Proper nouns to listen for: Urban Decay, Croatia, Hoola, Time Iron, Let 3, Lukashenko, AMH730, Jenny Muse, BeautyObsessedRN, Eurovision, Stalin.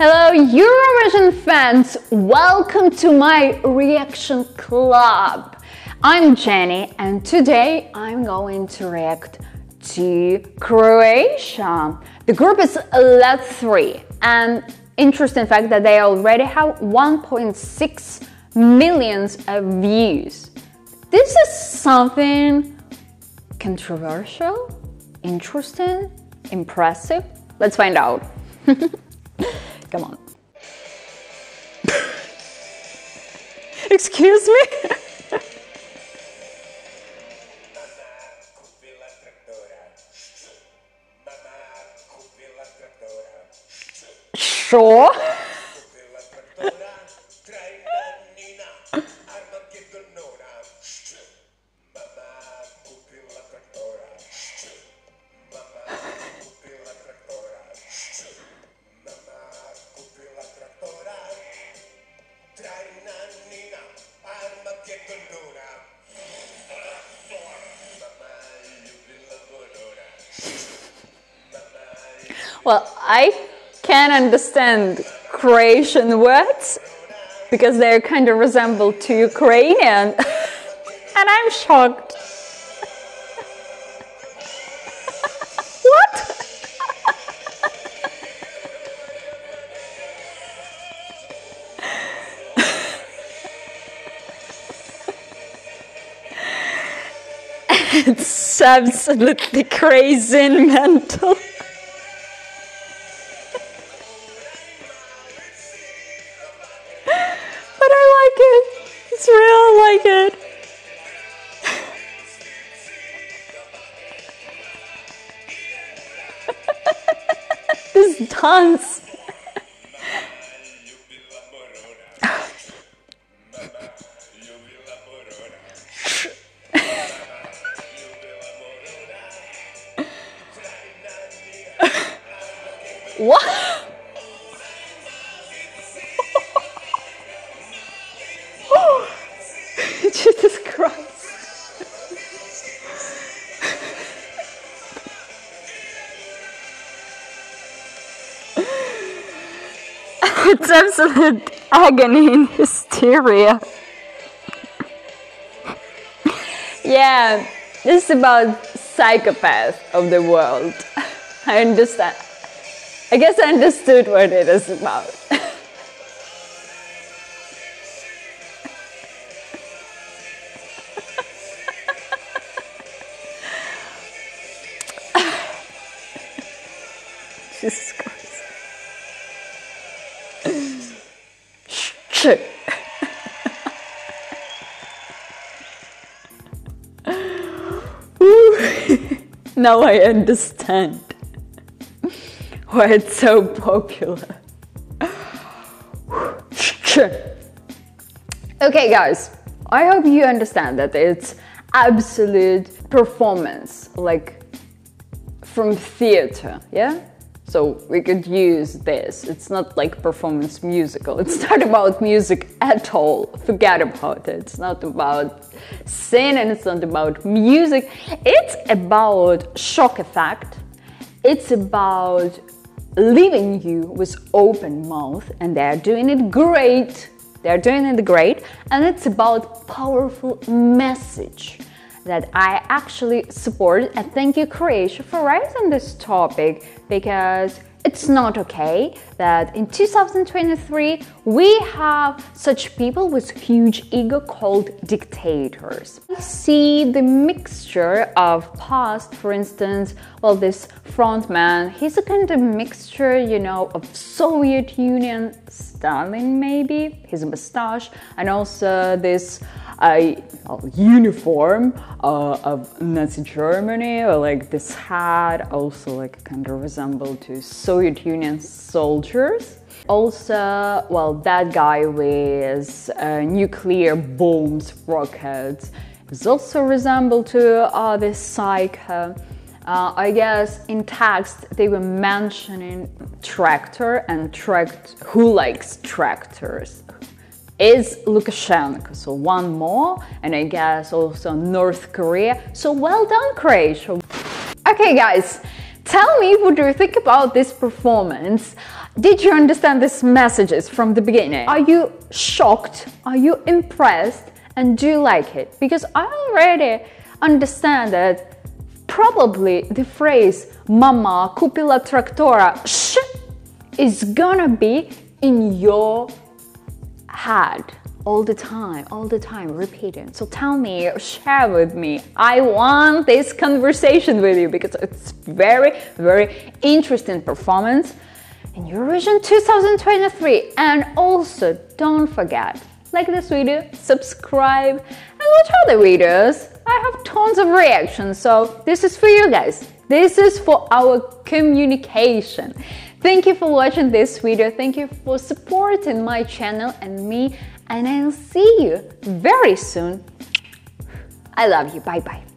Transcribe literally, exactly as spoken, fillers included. Hello Eurovision fans, welcome to my reaction club. I'm Jenny and today I'm going to react to Croatia. The group is Let three and interesting fact that they already have one point six million views. This is something controversial, interesting, impressive. Let's find out. Come on. Excuse me? Sure. Well, I can understand Croatian words because they kind of resemble to Ukrainian and I'm shocked. What? It's absolutely crazy and mental. It's real, I like it. This dance. What? Jesus Christ. It's absolute agony and hysteria. Yeah, this is about psychopaths of the world. I understand. I guess I understood what it is about. Jesus Christ. Now I understand why it's so popular. Okay guys, I hope you understand that it's absolute performance, like from theater, yeah? So we could use this. It's not like performance musical. It's not about music at all. Forget about it. It's not about singing. It's not about music. It's about shock effect. It's about leaving you with open mouth and they're doing it great. They're doing it great. And it's about powerful message that I actually support, and thank you Croatia for raising this topic, because it's not okay that in two thousand twenty-three we have such people with huge ego called dictators. We see the mixture of past, for instance, well, this frontman, he's a kind of mixture, you know, of Soviet Union, Stalin maybe, his mustache, and also this A uh, uniform uh, of Nazi Germany, or like this hat, also like kind of resemble to Soviet Union soldiers. Also, well, that guy with uh, nuclear bombs, rockets, is also resemble to uh, this psycho. Uh, I guess in text they were mentioning tractor and tract. Who likes tractors? Is Lukashenko, so one more, and I guess also North Korea. So well done, Croatia. Okay guys, tell me what do you think about this performance. Did you understand these messages from the beginning? Are you shocked? Are you impressed? And do you like it? Because I already understand that probably the phrase "Mama kupila traktora" sh is gonna be in your head all the time, all the time, repeating. So tell me, share with me. I want this conversation with you because it's very, very interesting performance in Eurovision two thousand twenty-three. And also, don't forget, like this video, subscribe, and watch other videos. I have tons of reactions, so this is for you guys. This is for our communication. Thank you for watching this video. Thank you for supporting my channel and me. And I'll see you very soon. I love you. Bye-bye.